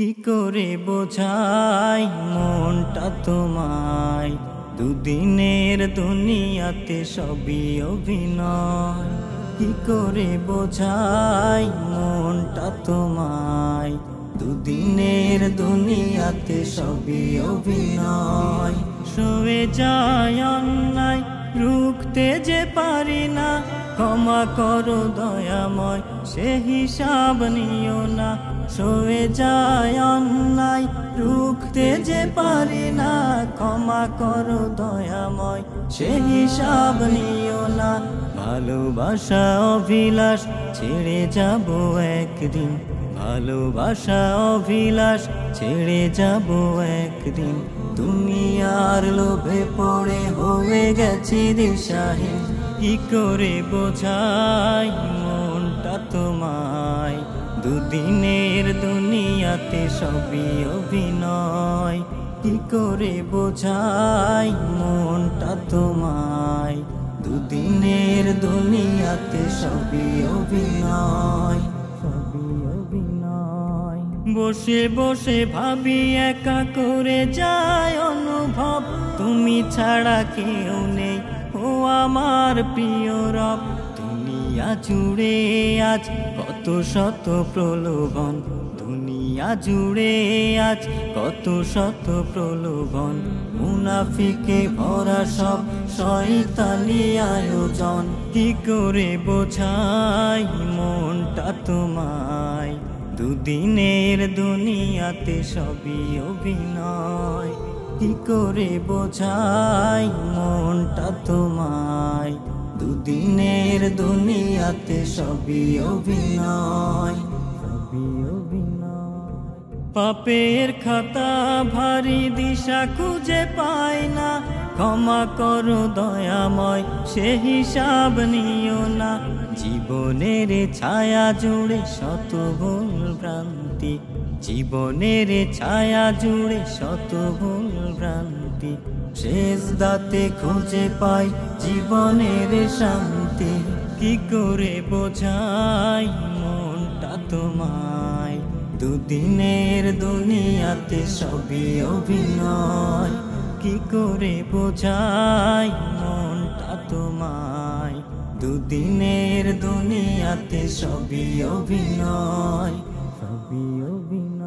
কি করে বোঝাই মনটা তোমায়, দুদিনের দুনিয়াতে সবই অভিনয়। কি করে বোঝাই মনটা তোমায়, দুদিনের দুনিয়াতে সবই অভিনয়। শুয়ে যায় অন্যায় রুখতে যে পারি না, ক্ষমা করো দয়াময় সে হিসাব নিও না। সয়ে যায় অন্যায় রুখতে যে পারি না, ক্ষমা করো দয়াময় সে হিসাব নিও না। ভালোবাসা অভিলাষ ছেড়ে যাব একদিন, ভালোবাসা অভিলাষ ছেড়ে যাব একদিন। তুমি আর লোভে পড়ে হয়ে গেছি দিশাহীন। কি করে বোঝাই মনটা তোমায়, দুদিনের দুনিয়াতে সবই অভিনয়। কি করে বোঝাই মনটা তোমায়, দুদিনের দুনিয়াতে সবই অভিনয়। বসে বসে ভাবি একা করে যায় অনুভব, তুমি ছাড়া কেউ নেই ও আমার প্রিয় রব। দুনিয়া জুড়ে আজ কত শত প্রলোভন, দুনিয়া জুড়ে আজ কত শত প্রলোভন। মুনাফিকে ভরা সব শয়তানি আয়োজন। কি করে বোঝাই মনটা তোমায়, দুদিনের দুনিয়াতে সবই অভিনয়। কি করে বোঝাই মনটা তোমায়, দুদিনের দুনিয়াতে সবই অভিনয়। পাপের খাতা ভারী দিশা খুঁজে পায় না, ক্ষমা করো দয়াময় সে হিসাব নিও না। জীবনের ছায়া জুড়ে শত ভুল ভ্রান্তি, জীবনের ছায়া জুড়ে শত ভুল ভ্রান্তি। শেষ দাতে খুঁজে পাই জীবনের শান্তি। কি করে বোঝাই মনটা তোমায়, দুদিনের দুনিয়াতে সবই অভিনয়। কি করে বোঝাই মনটা তোমায়, দুদিনের দুনিয়াতে সবই অভিনয়।